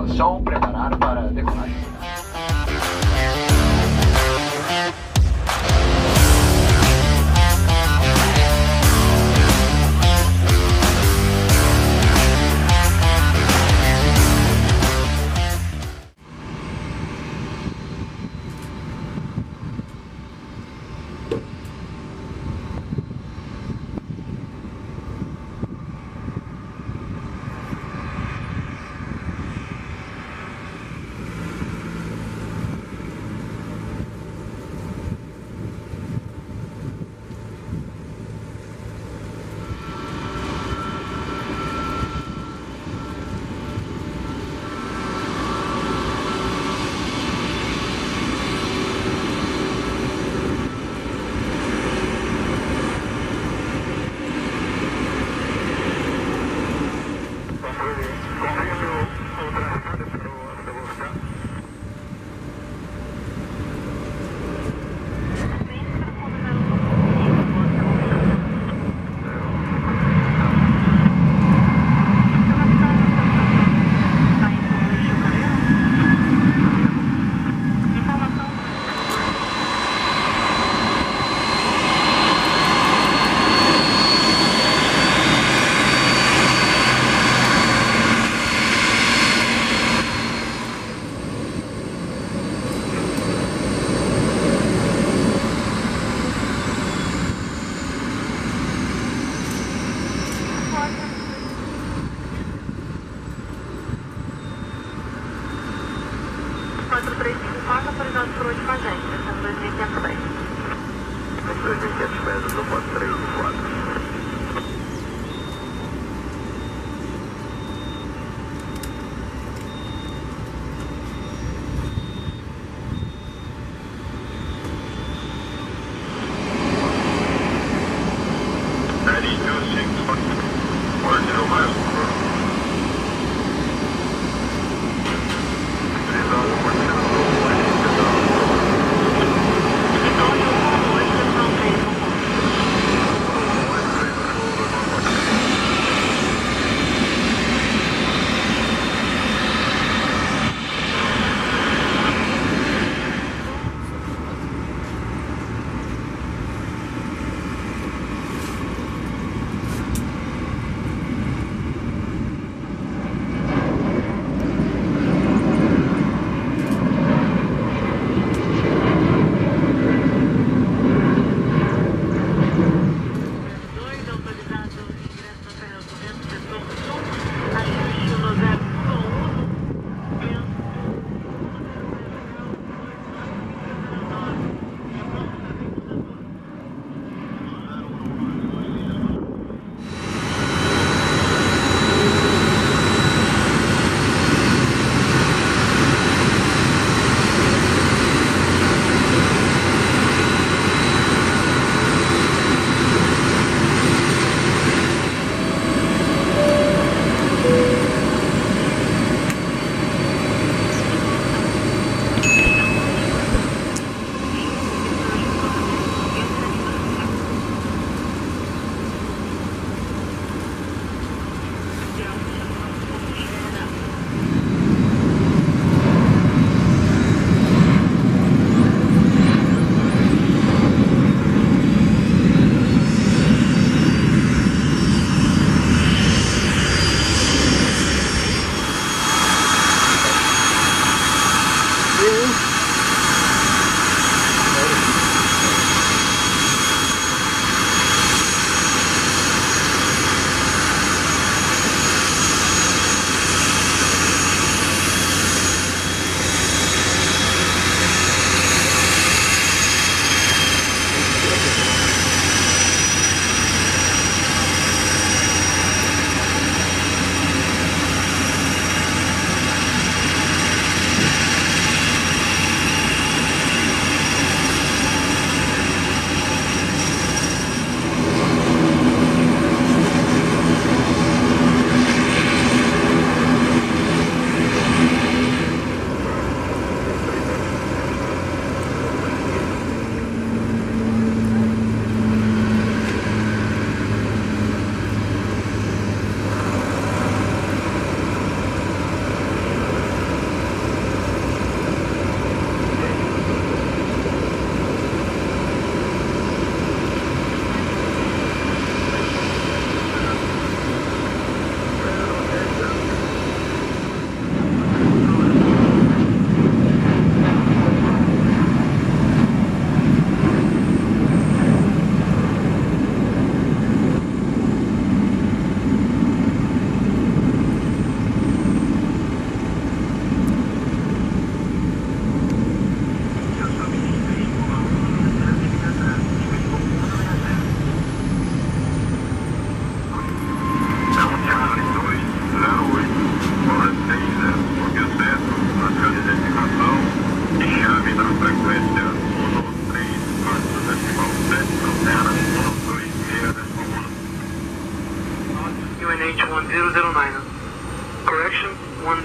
tripulação preparar para decolagem.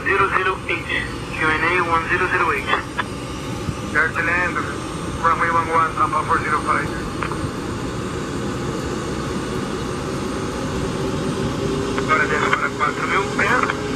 008, Q&A 1008. Captain Andrews, runway 11, Papa 405. Agora desce para 4.000 pés.